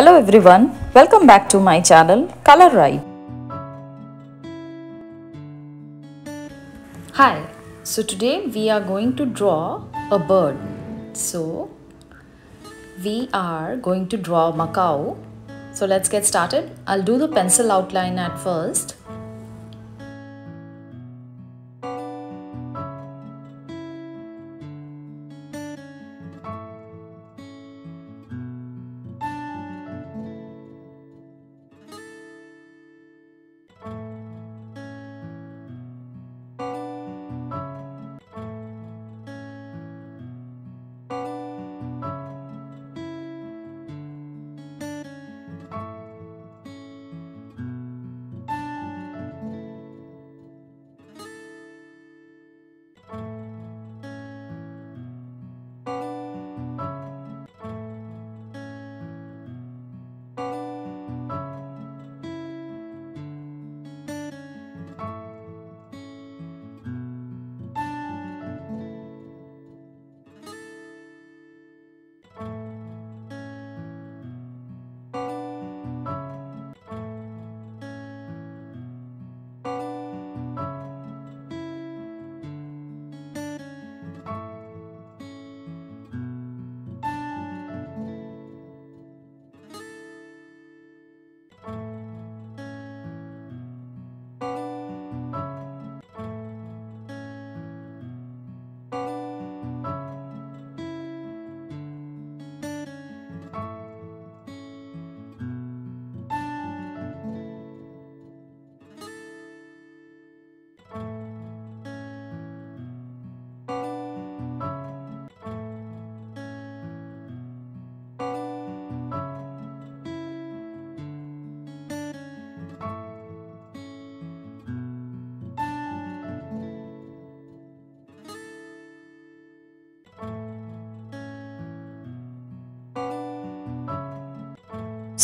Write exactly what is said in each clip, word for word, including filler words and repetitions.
Hello everyone, welcome back to my channel Color Ride. Hi, so today we are going to draw a bird. So we are going to draw macaw. So let's get started. I'll do the pencil outline at first.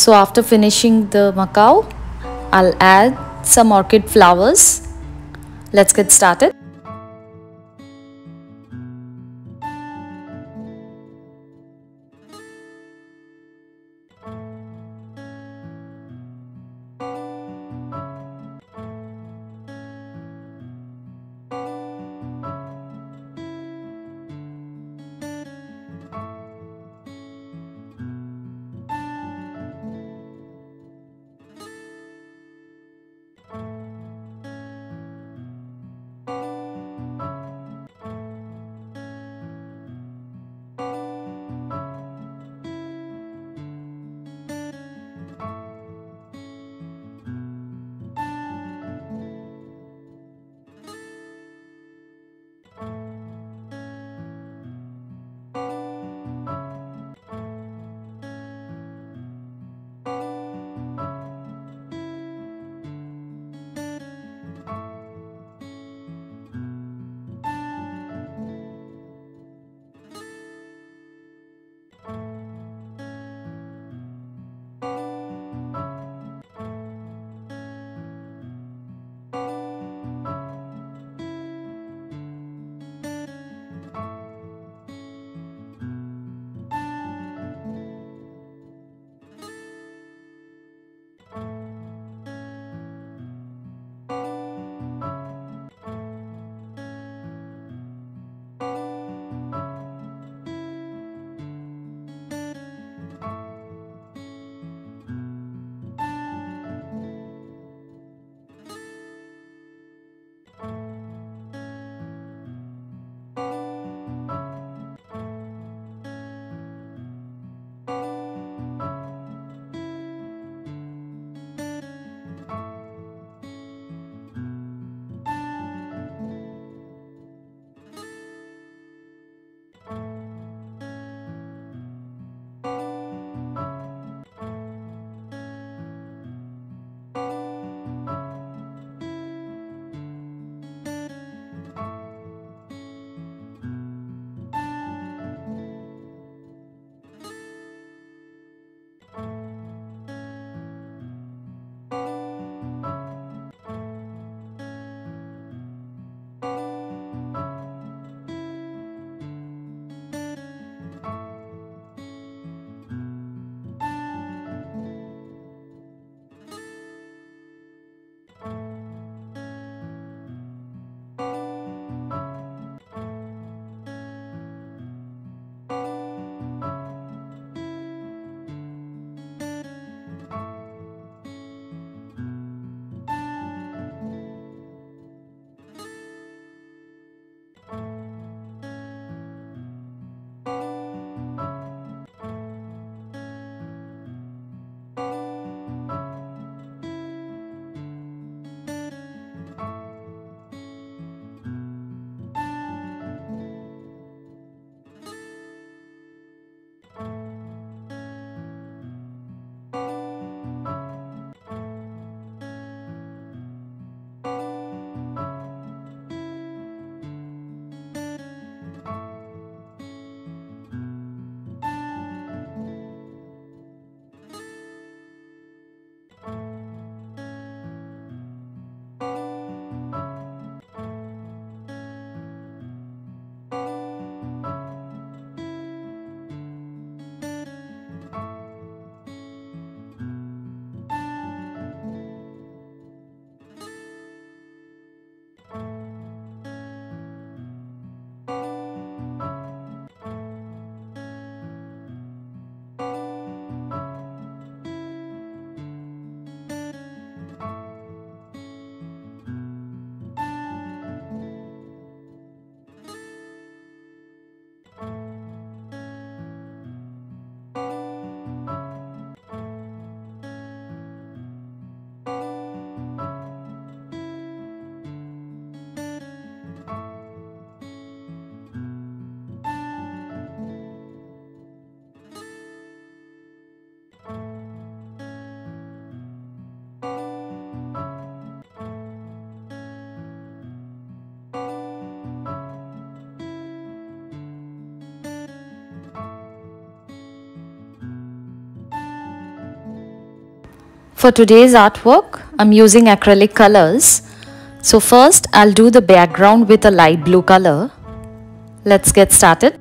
So after finishing the macaw, I'll add some orchid flowers. Let's get started. For today's artwork, I'm using acrylic colors. So first, I'll do the background with a light blue color. Let's get started.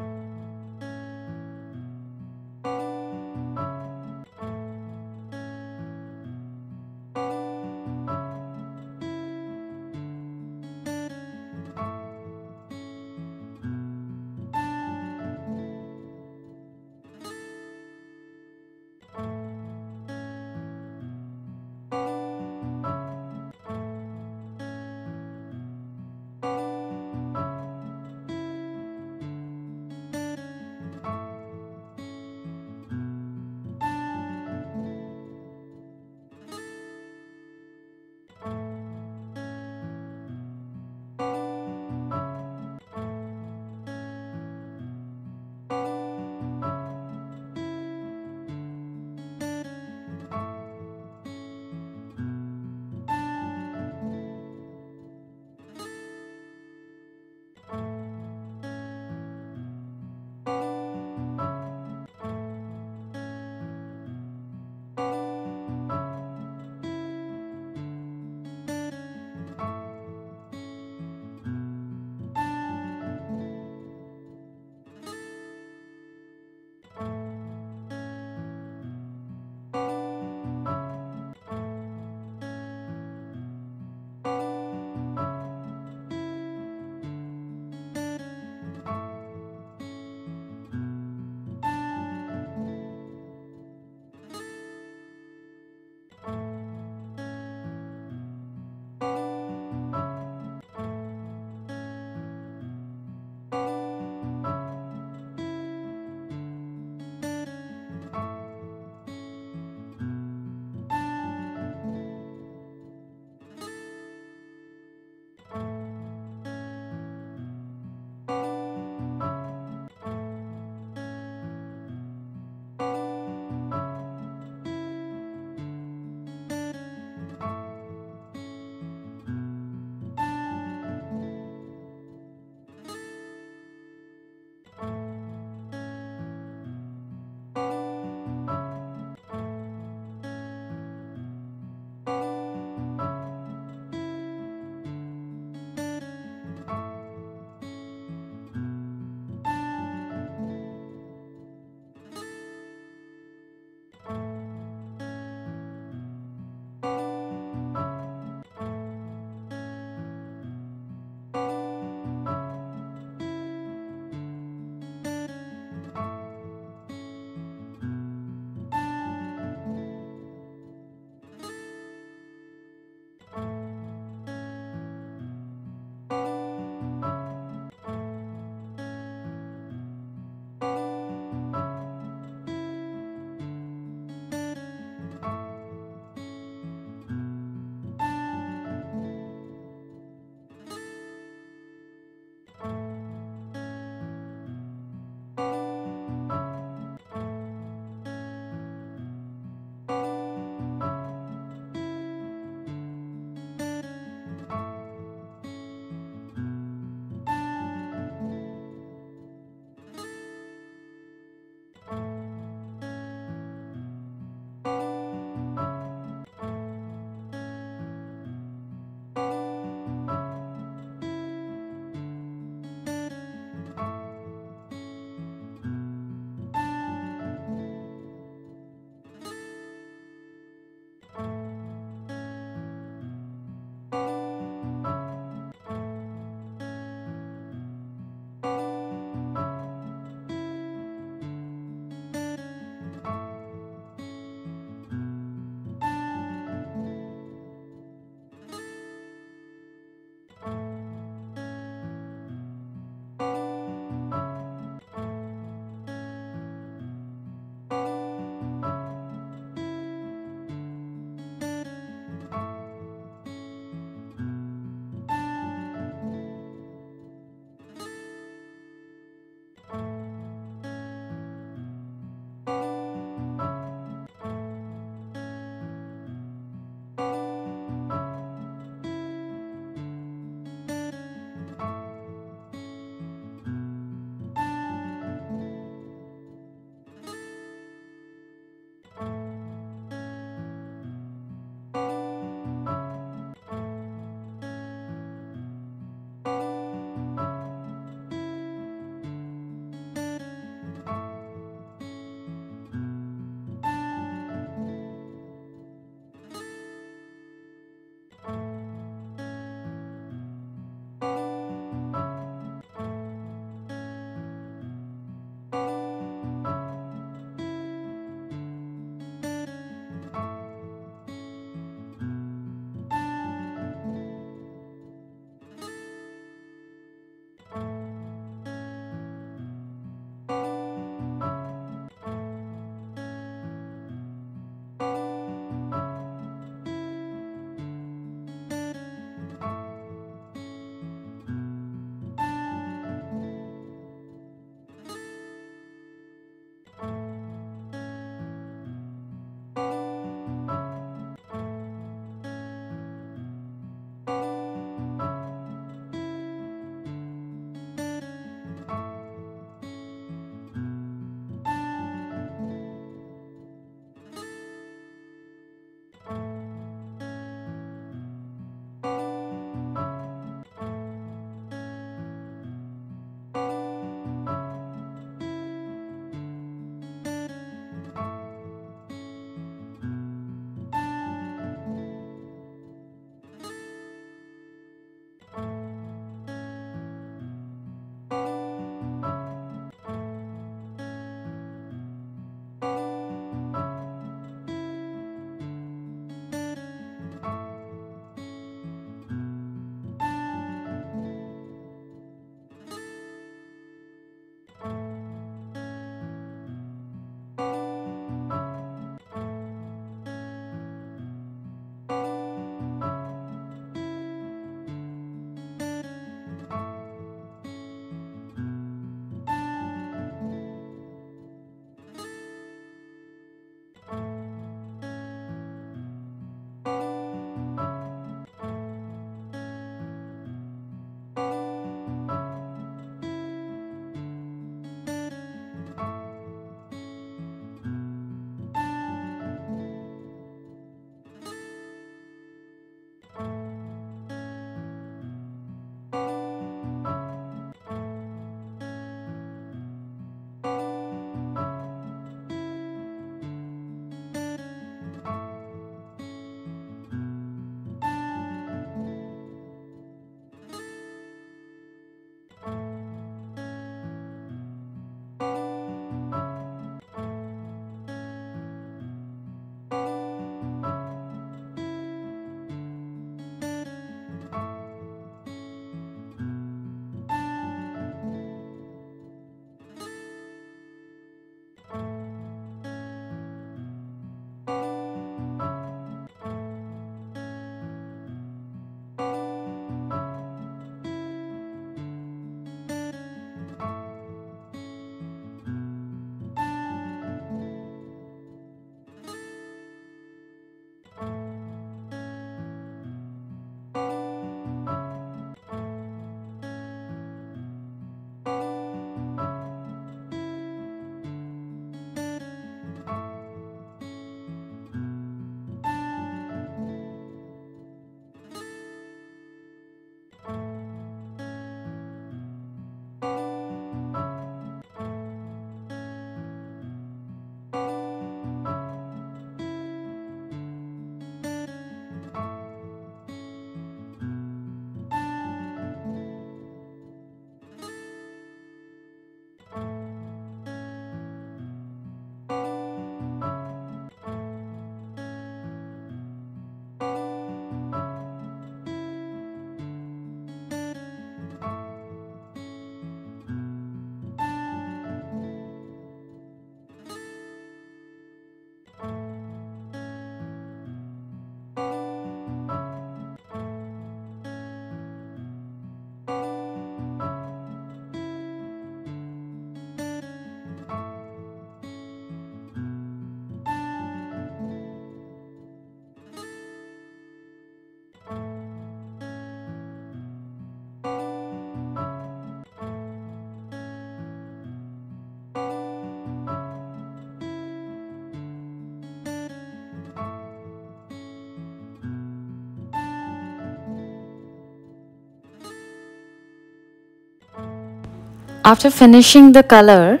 After finishing the color,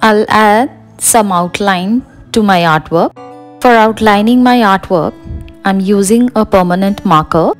I'll add some outline to my artwork. For outlining my artwork, I'm using a permanent marker.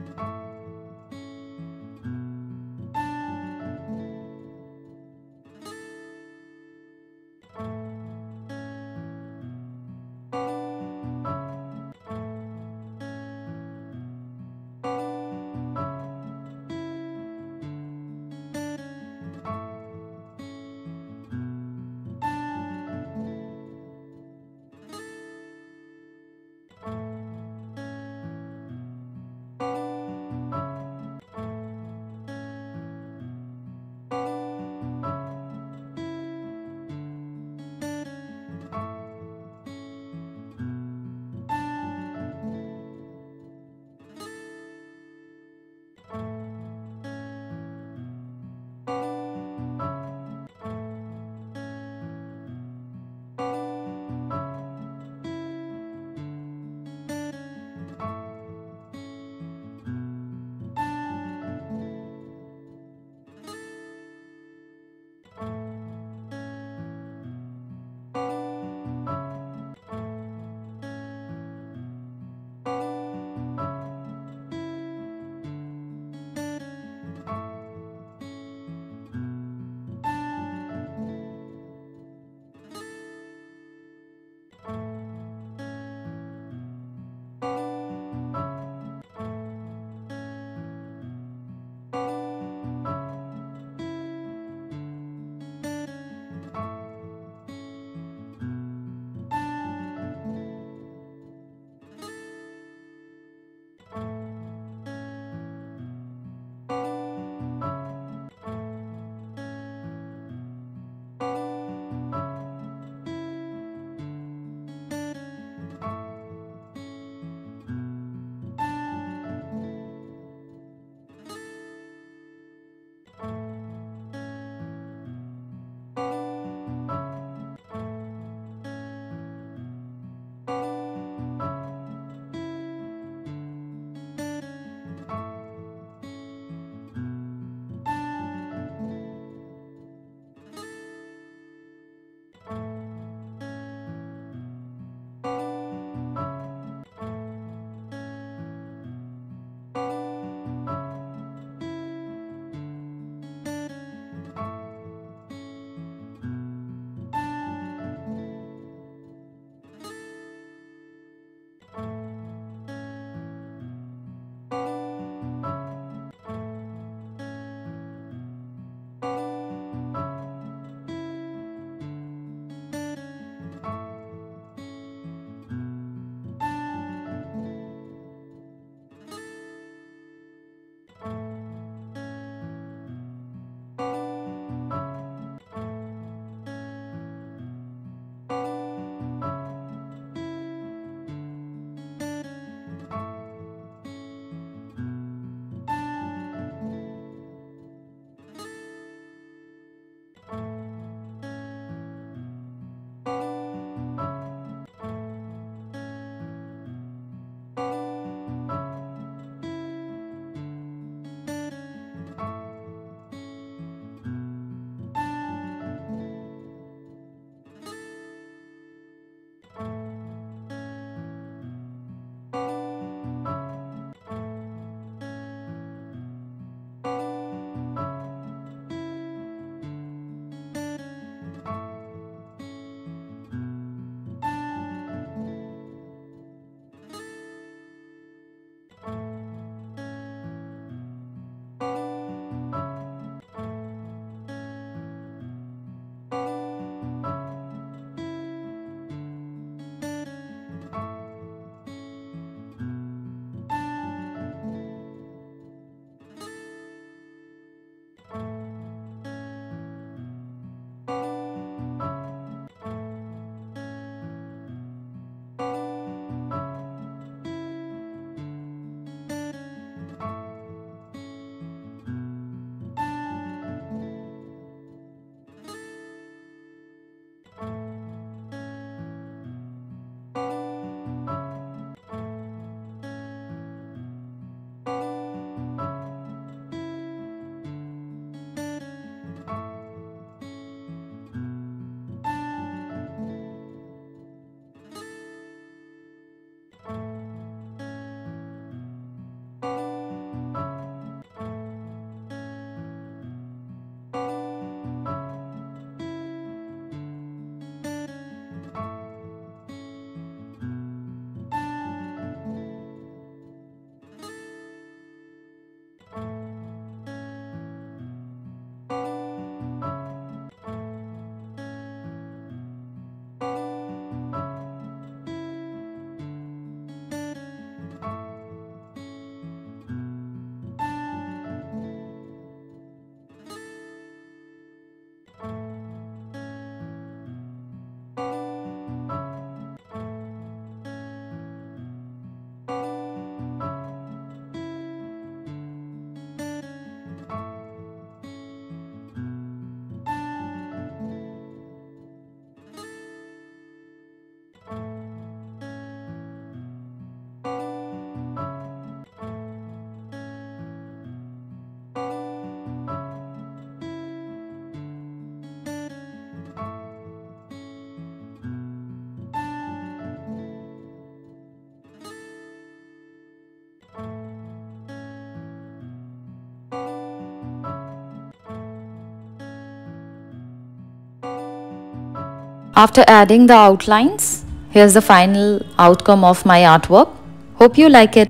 After adding the outlines, here's the final outcome of my artwork. Hope you like it.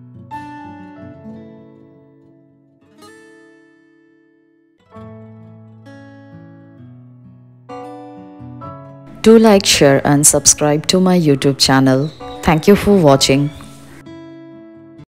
Do like, share and subscribe to my YouTube channel. Thank you for watching.